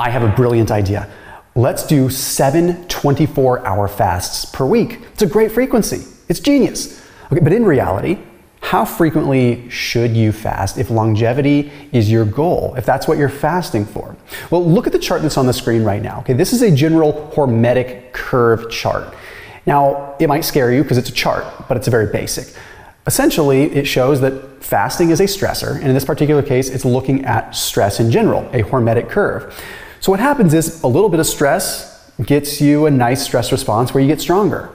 I have a brilliant idea. Let's do 7 24-hour fasts per week. It's a great frequency. It's genius. Okay, but in reality, how frequently should you fast if longevity is your goal, if that's what you're fasting for? Well, look at the chart that's on the screen right now. Okay, this is a general hormetic curve chart. Now, it might scare you because it's a chart, but it's very basic. Essentially, it shows that fasting is a stressor, and in this particular case, it's looking at stress in general, a hormetic curve. So what happens is a little bit of stress gets you a nice stress response where you get stronger.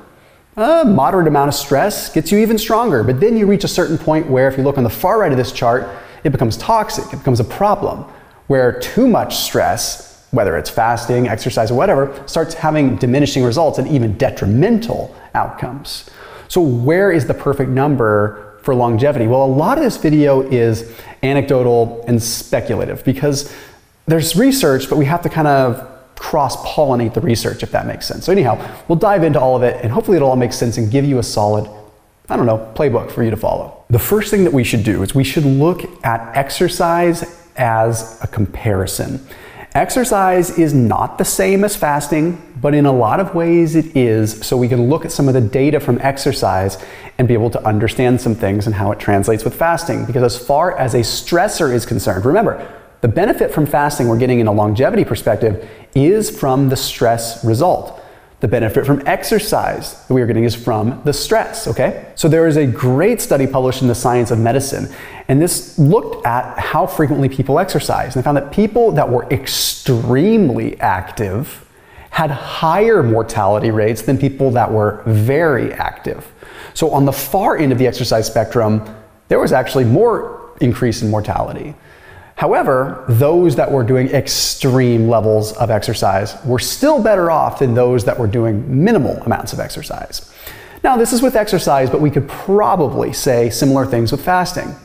A moderate amount of stress gets you even stronger, but then you reach a certain point where, if you look on the far right of this chart, it becomes toxic, it becomes a problem, where too much stress, whether it's fasting, exercise, or whatever, starts having diminishing results and even detrimental outcomes. So where is the perfect number for longevity? Well, a lot of this video is anecdotal and speculative because there's research, but we have to kind of cross-pollinate the research, if that makes sense. So anyhow, we'll dive into all of it, and hopefully it'll all make sense and give you a solid, I don't know, playbook for you to follow. The first thing that we should do is we should look at exercise as a comparison. Exercise is not the same as fasting, but in a lot of ways it is, so we can look at some of the data from exercise and be able to understand some things and how it translates with fasting. Because as far as a stressor is concerned, remember, the benefit from fasting we're getting in a longevity perspective is from the stress result. The benefit from exercise that we are getting is from the stress, okay? So there is a great study published in the Science of Medicine, and this looked at how frequently people exercise. And they found that people that were extremely active had higher mortality rates than people that were very active. So on the far end of the exercise spectrum, there was actually more increase in mortality. However, those that were doing extreme levels of exercise were still better off than those that were doing minimal amounts of exercise. Now, this is with exercise, but we could probably say similar things with fasting.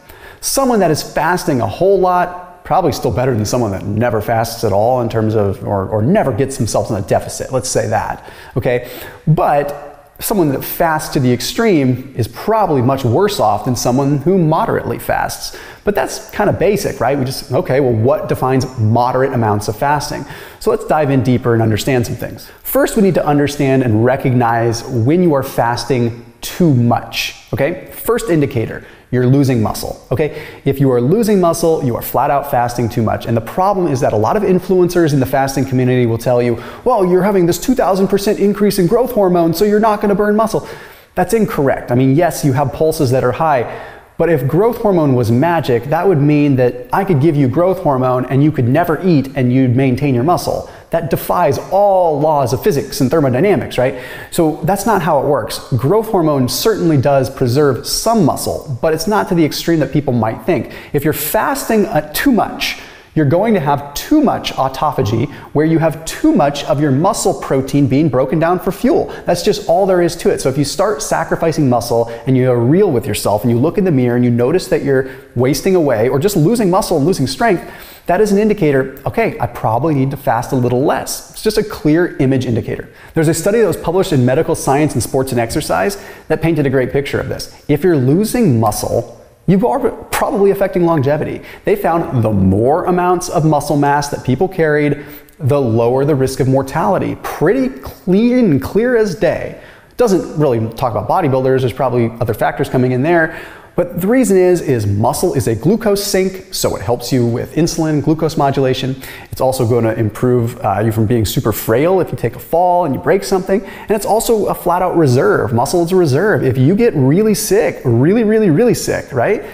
Someone that is fasting a whole lot, probably still better than someone that never fasts at all in terms of, or never gets themselves in a deficit, let's say that, okay? But someone that fasts to the extreme is probably much worse off than someone who moderately fasts. But that's kind of basic, right? We just, okay, well, what defines moderate amounts of fasting? So let's dive in deeper and understand some things. First, we need to understand and recognize when you are fasting too much, okay? First indicator, you're losing muscle, okay? If you are losing muscle, you are flat out fasting too much. And the problem is that a lot of influencers in the fasting community will tell you, well, you're having this 2,000% increase in growth hormone, so you're not gonna burn muscle. That's incorrect. I mean, yes, you have pulses that are high, but if growth hormone was magic, that would mean that I could give you growth hormone and you could never eat and you'd maintain your muscle. That defies all laws of physics and thermodynamics, right? So that's not how it works. Growth hormone certainly does preserve some muscle, but it's not to the extreme that people might think. If you're fasting too much, you're going to have too much autophagy, where you have too much of your muscle protein being broken down for fuel. That's just all there is to it. So if you start sacrificing muscle and you are real with yourself and you look in the mirror and you notice that you're wasting away or just losing muscle and losing strength, that is an indicator, okay, I probably need to fast a little less. It's just a clear image indicator. There's a study that was published in Medical Science in Sports and Exercise that painted a great picture of this. If you're losing muscle, you are probably affecting longevity. They found the more amounts of muscle mass that people carried, the lower the risk of mortality. Pretty clean and clear as day. Doesn't really talk about bodybuilders, there's probably other factors coming in there. But the reason is muscle is a glucose sink, so it helps you with insulin, glucose modulation. It's also going to improve you from being super frail if you take a fall and you break something. And it's also a flat out reserve. Muscle is a reserve. If you get really sick, really sick, right?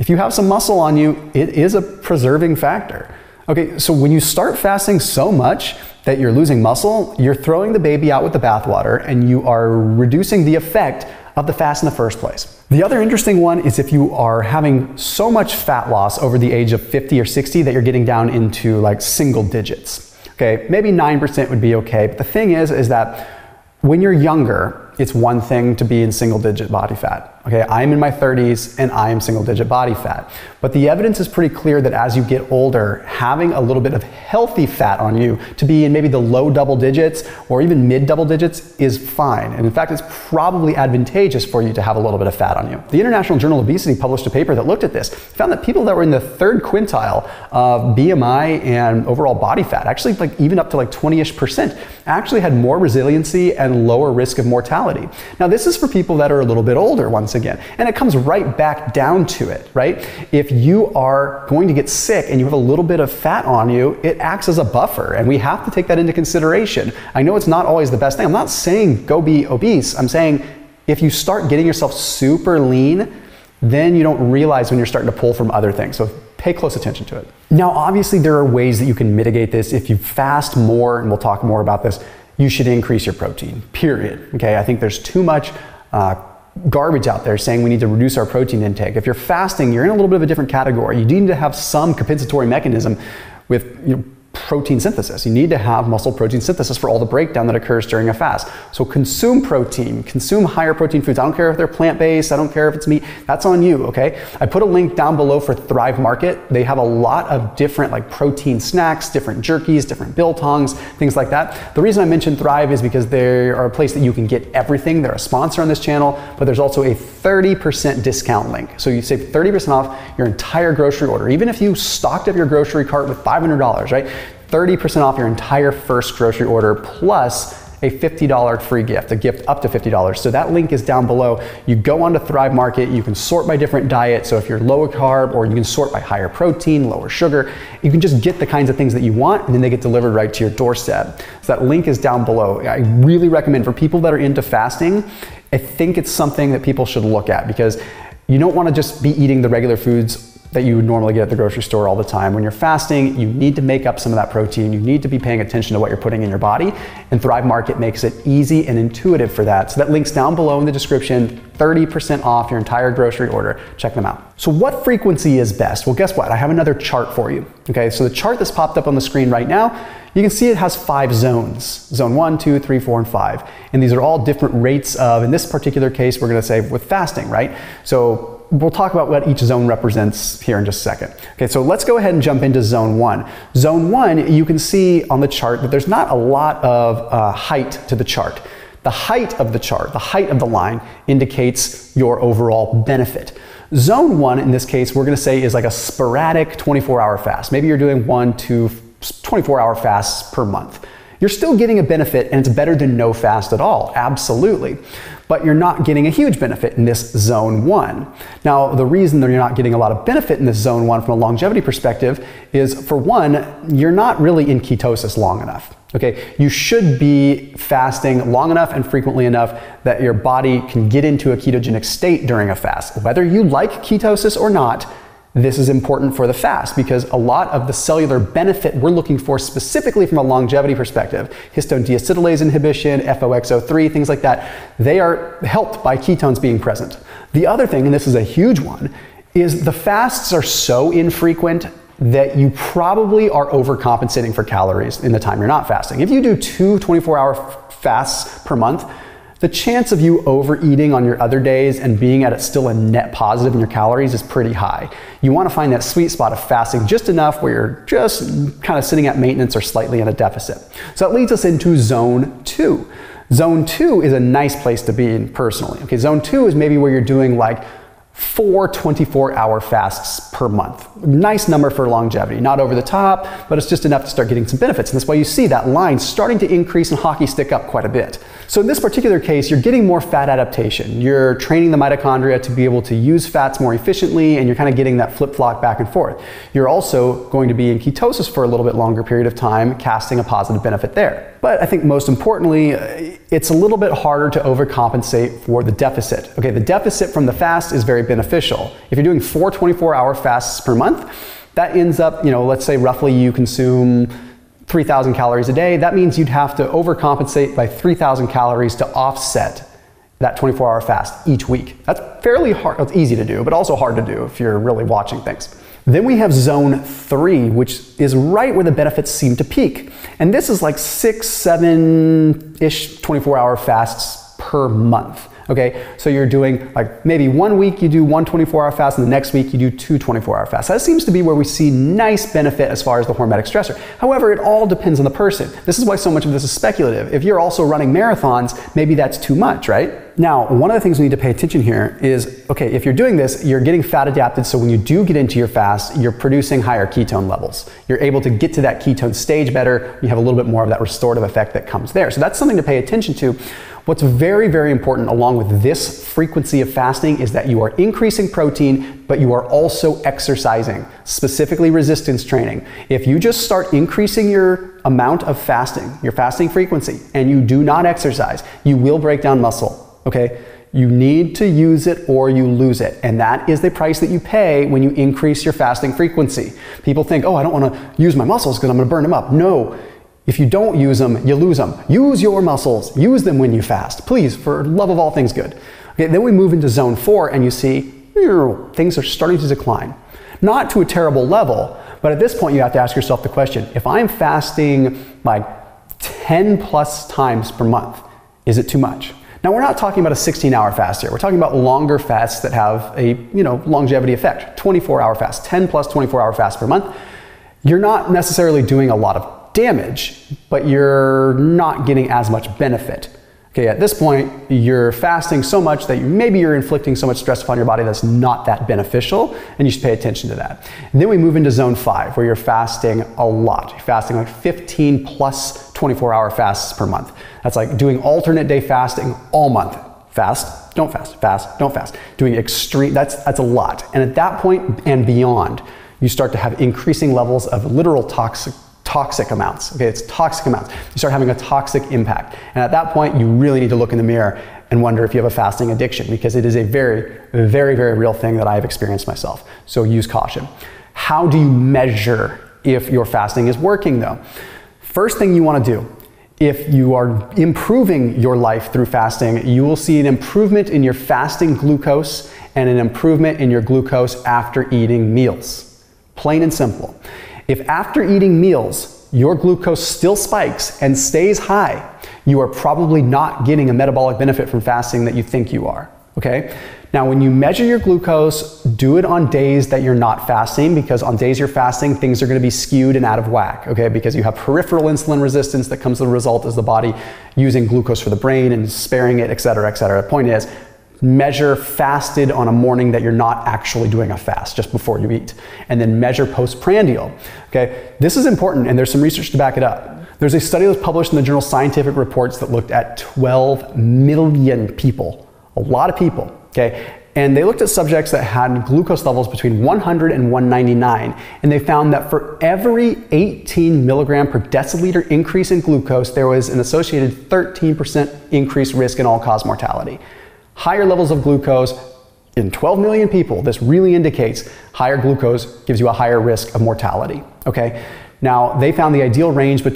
If you have some muscle on you, it is a preserving factor. Okay, so when you start fasting so much that you're losing muscle, you're throwing the baby out with the bathwater and you are reducing the effect of the fast in the first place. The other interesting one is if you are having so much fat loss over the age of 50 or 60 that you're getting down into like single digits. Okay, maybe 9% would be okay, but the thing is that when you're younger, it's one thing to be in single digit body fat. Okay, I'm in my 30s and I am single-digit body fat. But the evidence is pretty clear that as you get older, having a little bit of healthy fat on you to be in maybe the low double digits or even mid double digits is fine. And in fact, it's probably advantageous for you to have a little bit of fat on you. The International Journal of Obesity published a paper that looked at this, found that people that were in the third quintile of BMI and overall body fat, actually like even up to like 20-ish%, actually had more resiliency and lower risk of mortality. Now this is for people that are a little bit older, once again, and it comes right back down to it, right? If you are going to get sick and you have a little bit of fat on you, it acts as a buffer, and we have to take that into consideration. I know it's not always the best thing. I'm not saying go be obese. I'm saying if you start getting yourself super lean, then you don't realize when you're starting to pull from other things. So pay close attention to it. Now, obviously, there are ways that you can mitigate this. If you fast more, and we'll talk more about this, you should increase your protein, period. Okay, I think there's too much garbage out there saying we need to reduce our protein intake. If you're fasting, you're in a little bit of a different category. You need to have some compensatory mechanism with, you know, protein synthesis. You need to have muscle protein synthesis for all the breakdown that occurs during a fast. So consume protein, consume higher protein foods. I don't care if they're plant-based, I don't care if it's meat, that's on you, okay? I put a link down below for Thrive Market. They have a lot of different like protein snacks, different jerkies, different biltongs, things like that. The reason I mentioned Thrive is because they are a place that you can get everything. They're a sponsor on this channel, but there's also a 30% discount link. So you save 30% off your entire grocery order. Even if you stocked up your grocery cart with $500, right? 30% off your entire first grocery order plus a $50 free gift, a gift up to $50. So that link is down below. You go onto Thrive Market, you can sort by different diets. So if you're low carb, or you can sort by higher protein, lower sugar, you can just get the kinds of things that you want, and then they get delivered right to your doorstep. So that link is down below. I really recommend for people that are into fasting, I think it's something that people should look at, because you don't want to just be eating the regular foods that you would normally get at the grocery store all the time. When you're fasting, you need to make up some of that protein. You need to be paying attention to what you're putting in your body, and Thrive Market makes it easy and intuitive for that. So that link's down below in the description. 30% off your entire grocery order. Check them out. So what frequency is best? Well, guess what? I have another chart for you. Okay, so the chart that's popped up on the screen right now, you can see it has 5 zones. Zone 1, 2, 3, 4, and 5. And these are all different rates of, in this particular case, we're gonna say with fasting, right? So we'll talk about what each zone represents here in just a second. Okay, so let's go ahead and jump into zone 1. Zone 1, you can see on the chart that there's not a lot of height to the chart. The height of the chart, the height of the line, indicates your overall benefit. Zone 1, in this case, we're gonna say is like a sporadic 24-hour fast. Maybe you're doing 1 to 24-hour fasts per month. You're still getting a benefit, and it's better than no fast at all, absolutely. But you're not getting a huge benefit in this zone 1. Now, the reason that you're not getting a lot of benefit in this zone 1 from a longevity perspective is, for one, you're not really in ketosis long enough. Okay, you should be fasting long enough and frequently enough that your body can get into a ketogenic state during a fast. Whether you like ketosis or not, this is important for the fast, because a lot of the cellular benefit we're looking for specifically from a longevity perspective, histone deacetylase inhibition, FOXO3, things like that, they are helped by ketones being present. The other thing, and this is a huge one, is the fasts are so infrequent that you probably are overcompensating for calories in the time you're not fasting. If you do 2 24-hour fasts per month, the chance of you overeating on your other days and being at it still a net positive in your calories is pretty high. You want to find that sweet spot of fasting just enough where you're just kind of sitting at maintenance or slightly in a deficit. So that leads us into zone 2. Zone 2 is a nice place to be in personally. Okay, zone 2 is maybe where you're doing like 4 24-hour fasts per month. Nice number for longevity. Not over the top, but it's just enough to start getting some benefits. And that's why you see that line starting to increase and hockey stick up quite a bit. So in this particular case, you're getting more fat adaptation. You're training the mitochondria to be able to use fats more efficiently, and you're kind of getting that flip-flop back and forth. You're also going to be in ketosis for a little bit longer period of time, casting a positive benefit there. But I think most importantly, it's a little bit harder to overcompensate for the deficit. Okay, the deficit from the fast is very beneficial. If you're doing 4 24-hour fasts per month, that ends up, you know, let's say roughly you consume 3,000 calories a day. That means you'd have to overcompensate by 3,000 calories to offset that 24-hour fast each week. That's fairly hard. It's easy to do, but also hard to do if you're really watching things. Then we have zone 3, which is right where the benefits seem to peak. And this is like 6, 7-ish 24-hour fasts per month. Okay, so you're doing like maybe one week you do one 24-hour fast and the next week you do two 24-hour fasts. That seems to be where we see nice benefit as far as the hormetic stressor. However, it all depends on the person. This is why so much of this is speculative. If you're also running marathons, maybe that's too much, right? Now, one of the things we need to pay attention here is, okay, if you're doing this, you're getting fat adapted, so when you do get into your fast, you're producing higher ketone levels. You're able to get to that ketone stage better. You have a little bit more of that restorative effect that comes there. So that's something to pay attention to. What's very, very important along with this frequency of fasting is that you are increasing protein, but you are also exercising, specifically resistance training. If you just start increasing your amount of fasting, your fasting frequency, and you do not exercise, you will break down muscle. Okay, you need to use it or you lose it, and that is the price that you pay when you increase your fasting frequency. People think, oh, I don't want to use my muscles because I'm going to burn them up. No, if you don't use them, you lose them. Use your muscles, use them when you fast, please, for love of all things good. Okay, then we move into zone 4 and you see things are starting to decline. Not to a terrible level, but at this point you have to ask yourself the question, if I'm fasting like 10 plus times per month, is it too much? Now, we're not talking about a 16-hour fast here. We're talking about longer fasts that have a, longevity effect. 24-hour fast, 10 plus 24-hour fast per month. You're not necessarily doing a lot of damage, but you're not getting as much benefit. Okay, at this point, you're fasting so much that maybe you're inflicting so much stress upon your body that's not that beneficial, and you should pay attention to that. And then we move into zone 5, where you're fasting a lot. You're fasting like 15 plus 24-hour fasts per month. That's like doing alternate day fasting all month. Fast, don't fast, fast, don't fast. Doing extreme, that's a lot. And at that point and beyond, you start to have increasing levels of literal toxic amounts. Okay, it's toxic amounts. You start having a toxic impact. And at that point, you really need to look in the mirror and wonder if you have a fasting addiction, because it is a very, very, very real thing that I have experienced myself. So use caution. How do you measure if your fasting is working though? First thing you want to do, if you are improving your life through fasting, you will see an improvement in your fasting glucose and an improvement in your glucose after eating meals. Plain and simple. If after eating meals, your glucose still spikes and stays high, you are probably not getting a metabolic benefit from fasting that you think you are, okay? Now, when you measure your glucose, do it on days that you're not fasting, because on days you're fasting, things are gonna be skewed and out of whack, okay? Because you have peripheral insulin resistance that comes as a result as the body using glucose for the brain and sparing it, et cetera, et cetera. The point is, measure fasted on a morning that you're not actually doing a fast, just before you eat, and then measure postprandial. Okay, this is important, and there's some research to back it up. There's a study that was published in the journal Scientific Reports that looked at 12 million people, a lot of people, okay, and they looked at subjects that had glucose levels between 100 and 199, and they found that for every 18 milligram per deciliter increase in glucose, there was an associated 13% increased risk in all-cause mortality. Higher levels of glucose in 12 million people, this really indicates higher glucose gives you a higher risk of mortality, okay? Now, they found the ideal range to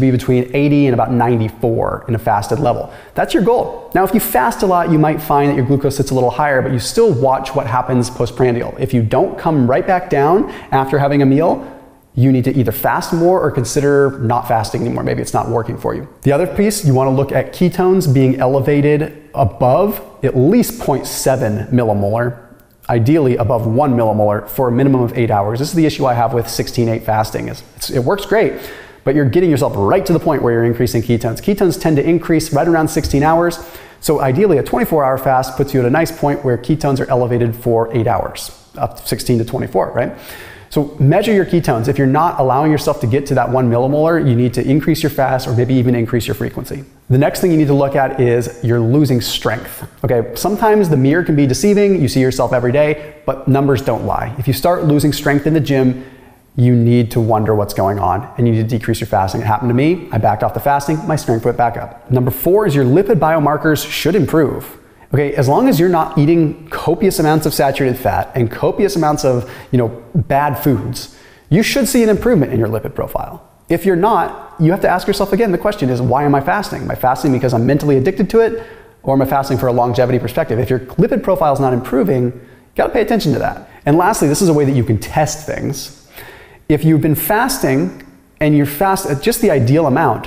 be between 80 and about 94 in a fasted level. That's your goal. Now, if you fast a lot, you might find that your glucose sits a little higher, but you still watch what happens postprandial. If you don't come right back down after having a meal, you need to either fast more or consider not fasting anymore. Maybe it's not working for you. The other piece, you want to look at ketones being elevated above at least 0.7 millimolar, ideally above 1 millimolar for a minimum of 8 hours. This is the issue I have with 16-8 fasting. It works great, but you're getting yourself right to the point where you're increasing ketones. Ketones tend to increase right around 16 hours. So ideally, a 24-hour fast puts you at a nice point where ketones are elevated for 8 hours, up to 16 to 24, right? So measure your ketones. If you're not allowing yourself to get to that 1 millimolar, you need to increase your fast or maybe even increase your frequency. The next thing you need to look at is you're losing strength. Okay, sometimes the mirror can be deceiving. You see yourself every day, but numbers don't lie. If you start losing strength in the gym, you need to wonder what's going on and you need to decrease your fasting. It happened to me. I backed off the fasting. My strength went back up. Number 4 is your lipid biomarkers should improve. Okay, as long as you're not eating copious amounts of saturated fat and copious amounts of, bad foods, you should see an improvement in your lipid profile. If you're not, you have to ask yourself again, the question is, why am I fasting? Am I fasting because I'm mentally addicted to it, or am I fasting for a longevity perspective? If your lipid profile is not improving, you gotta pay attention to that. And lastly, this is a way that you can test things. If you've been fasting and you're fast at just the ideal amount,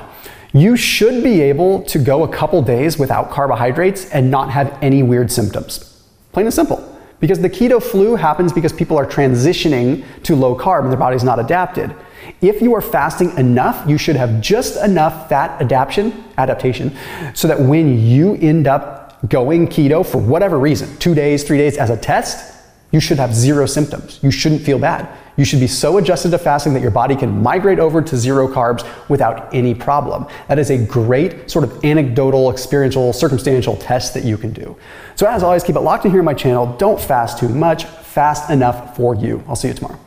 you should be able to go a couple days without carbohydrates and not have any weird symptoms. Plain and simple. Because the keto flu happens because people are transitioning to low carb and their body's not adapted. If you are fasting enough, you should have just enough fat adaptation so that when you end up going keto for whatever reason, 2 days, 3 days as a test, you should have zero symptoms. You shouldn't feel bad. You should be so adjusted to fasting that your body can migrate over to zero carbs without any problem. That is a great sort of anecdotal, experiential, circumstantial test that you can do. So as always, keep it locked in here on my channel. Don't fast too much. Fast enough for you. I'll see you tomorrow.